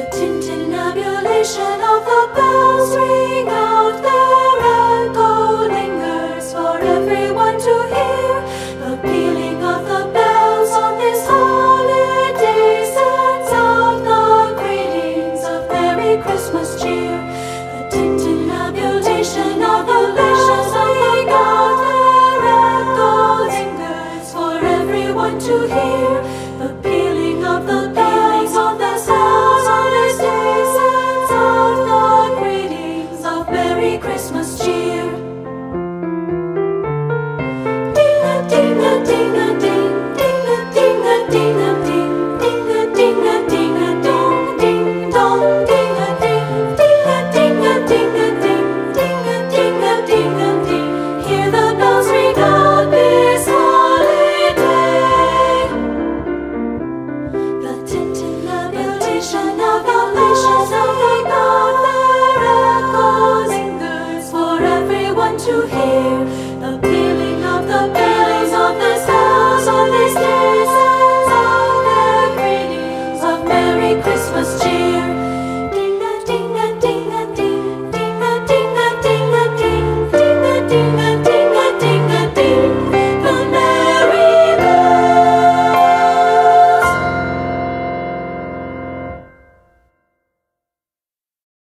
The tintinnabulation of the bells ring out there.